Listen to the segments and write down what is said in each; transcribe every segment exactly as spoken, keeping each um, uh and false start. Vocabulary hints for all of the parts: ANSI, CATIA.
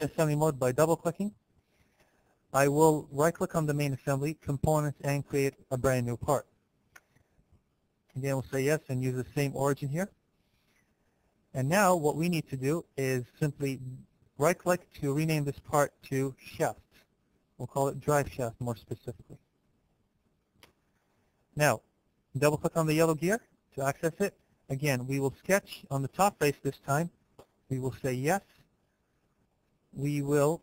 assembly mode by double-clicking. I will right-click on the main assembly, components, and create a brand new part. And then we'll say yes and use the same origin here. And now what we need to do is simply right-click to rename this part to shaft. We'll call it drive shaft more specifically. Now, double-click on the yellow gear to access it. Again, we will sketch on the top face this time. We will say yes. We will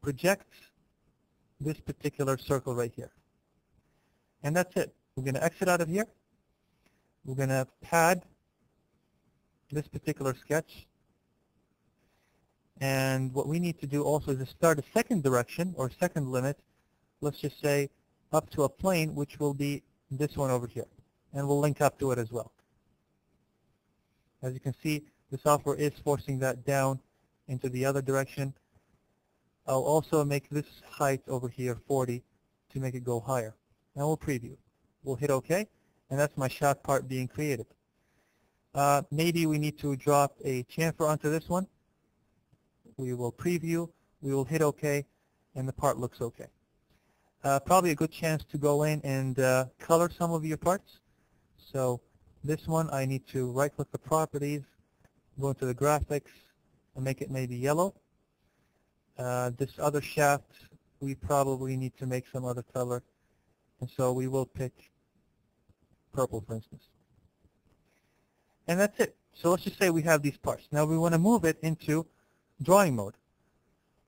project this particular circle right here. And that's it. We're going to exit out of here. We're going to pad this particular sketch. And what we need to do also is to start a second direction or second limit. Let's just say up to a plane, which will be this one over here. And we'll link up to it as well. As you can see, the software is forcing that down into the other direction. I'll also make this height over here forty to make it go higher. Now we'll preview. We'll hit OK, and that's my shaft part being created. Uh, maybe we need to drop a chamfer onto this one. We will preview. We will hit OK, and the part looks OK. Uh, probably a good chance to go in and uh, color some of your parts. So this one, I need to right-click the properties, go into the graphics, and make it maybe yellow. Uh, this other shaft, we probably need to make some other color, and so we will pick purple, for instance. And that's it. So let's just say we have these parts. Now we want to move it into drawing mode.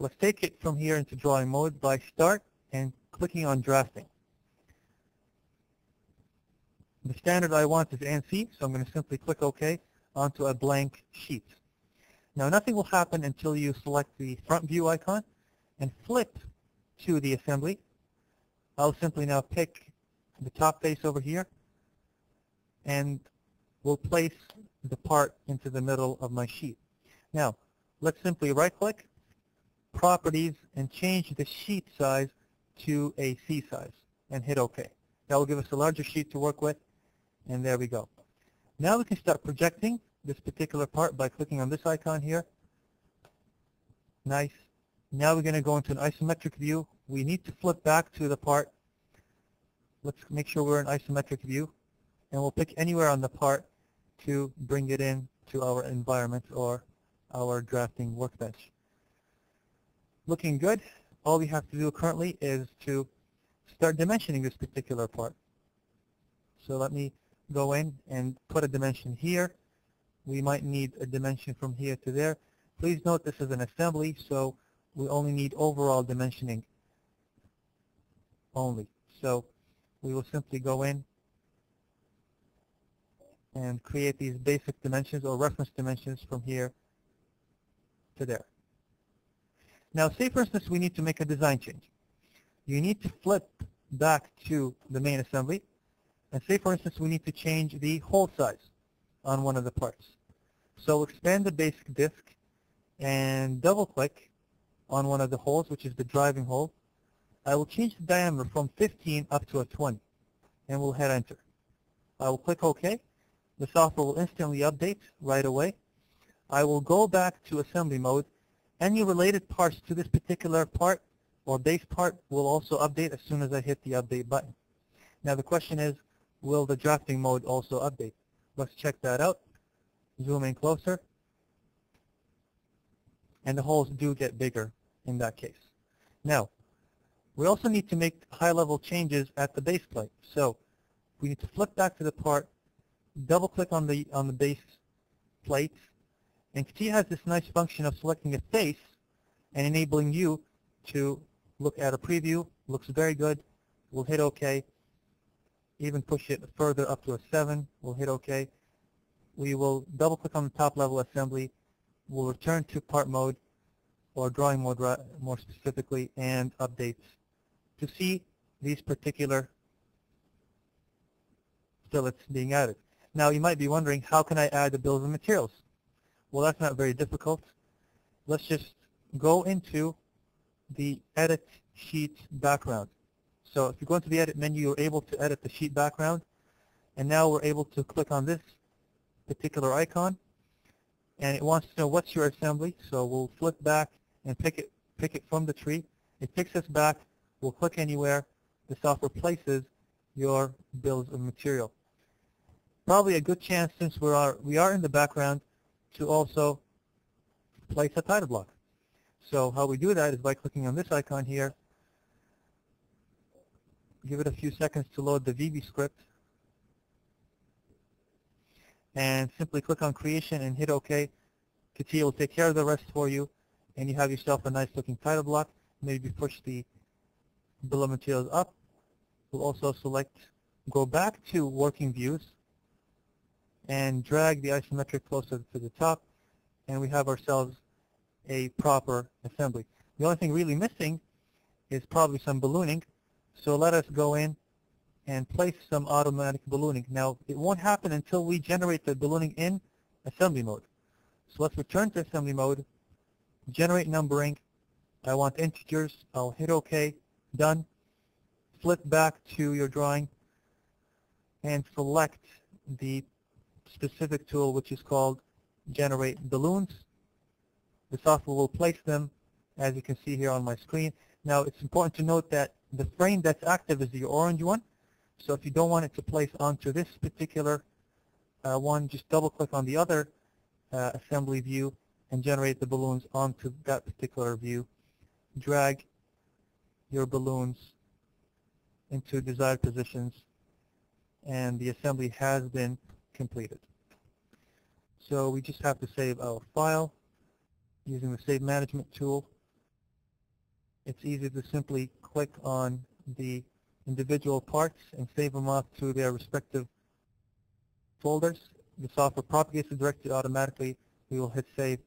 Let's take it from here into drawing mode by start and clicking on drafting. The standard I want is ANSI, so I'm going to simply click OK onto a blank sheet. Now nothing will happen until you select the front view icon and flip to the assembly. I'll simply now pick the top face over here and we'll place the part into the middle of my sheet. Now let's simply right click, properties, and change the sheet size to a C size and hit OK. That will give us a larger sheet to work with, and there we go. Now we can start projecting this particular part by clicking on this icon here. Nice. Now we're going to go into an isometric view. We need to flip back to the part. Let's make sure we're in isometric view. And we'll pick anywhere on the part to bring it in to our environment or our drafting workbench. Looking good. All we have to do currently is to start dimensioning this particular part. So let me go in and put a dimension here. We might need a dimension from here to there. Please note this is an assembly, so we only need overall dimensioning only. So we will simply go in and create these basic dimensions or reference dimensions from here to there. Now say for instance we need to make a design change. You need to flip back to the main assembly and say for instance we need to change the hole size on one of the parts. So expand the basic disk and double click on one of the holes, which is the driving hole. I will change the diameter from fifteen up to a twenty and we'll hit enter. I will click OK. The software will instantly update right away. I will go back to assembly mode. Any related parts to this particular part or base part will also update as soon as I hit the update button. Now the question is, will the drafting mode also update? Let's check that out. Zoom in closer. And the holes do get bigger in that case. Now, we also need to make high-level changes at the base plate. So we need to flip back to the part, double-click on the, on the base plate, and CATIA has this nice function of selecting a face and enabling you to look at a preview. Looks very good. We'll hit OK. Even push it further up to a seven. We'll hit OK. We will double click on the top level assembly. We'll return to part mode or drawing mode more specifically and updates to see these particular fillets being added. Now you might be wondering, how can I add the bills of materials? Well, that's not very difficult. Let's just go into the edit sheet background. So if you go into the edit menu, you're able to edit the sheet background. And now we're able to click on this particular icon. And it wants to know what's your assembly. So we'll flip back and pick it, pick it from the tree. It picks this back. We'll click anywhere. The software places your bills of material. Probably a good chance, since we are we are in the background, to also place a title block. So how we do that is by clicking on this icon here. Give it a few seconds to load the V B script, and simply click on creation and hit OK. CATIA will take care of the rest for you, and you have yourself a nice looking title block. Maybe push the bill of materials up. We'll also select, go back to working views, and drag the isometric closer to the top, and we have ourselves a proper assembly. The only thing really missing is probably some ballooning, so let us go in and place some automatic ballooning. Now, it won't happen until we generate the ballooning in assembly mode. So let's return to assembly mode, generate numbering. I want integers. I'll hit OK, done. Flip back to your drawing and select the specific tool, which is called Generate Balloons. The software will place them, as you can see here on my screen. Now, it's important to note that the frame that's active is the orange one. So if you don't want it to place onto this particular uh, one, just double-click on the other uh, assembly view and generate the balloons onto that particular view. Drag your balloons into desired positions, and the assembly has been completed. So we just have to save our file using the Save Management tool. It's easy to simply click on the individual parts and save them off to their respective folders. The software propagates the directory automatically. We will hit Save.